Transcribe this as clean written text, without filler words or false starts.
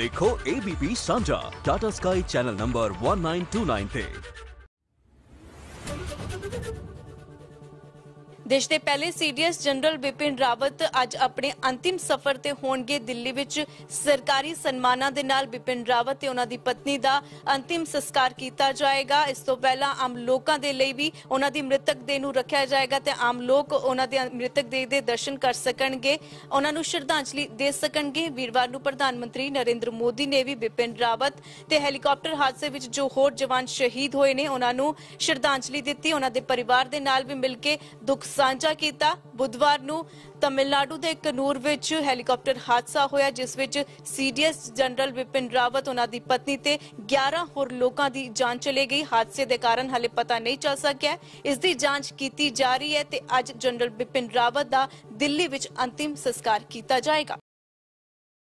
देखो एबीपी सांझा Tata sky channel number 1929 ते। देश के पहले सीडीएस जनरल बिपिन रावत अज अपने अंतिम सफर ते होणगे दिल्ली विच। सरकारी सन्मानां दे नाल बिपिन रावत ते उन्हां दी पत्नी दा अंतिम संस्कार कीता जाएगा। इस तों पहलां आम लोकां दे लई भी उन्हां दी मृतक देह नूं रखिया जाएगा ते आम लोक उन्हां दे मृतक देह दे दर्शन कर सकणगे, उन्हां नूं श्रद्धांजलि दे सकणगे। वीरवार नूं प्रधानमंत्री नरेन्द्र मोदी ने भी बिपिन रावत ते हैलीकाप्टर हादसे विच जो होर जवान शहीद होए ने उन्हां नूं श्रद्धांजलि दित्ती, उन्हां दे परिवार दे नाल भी मिल के दुख सांझा कीता। बुधवार नूं तमिलनाडु के कनूर विच हैलीकाप्टर हादसा होया जिस विच सीडीएस जनरल बिपिन रावत उन्हां दी पत्नी ते 11 होर लोकां दी जान चली गई। हादसे दे कारण हाले पता नहीं चल सकिया, इस दी जांच कीती जा रही है ते अज जनरल बिपिन रावत दा दिल्ली विच अंतिम संस्कार कीता जाएगा।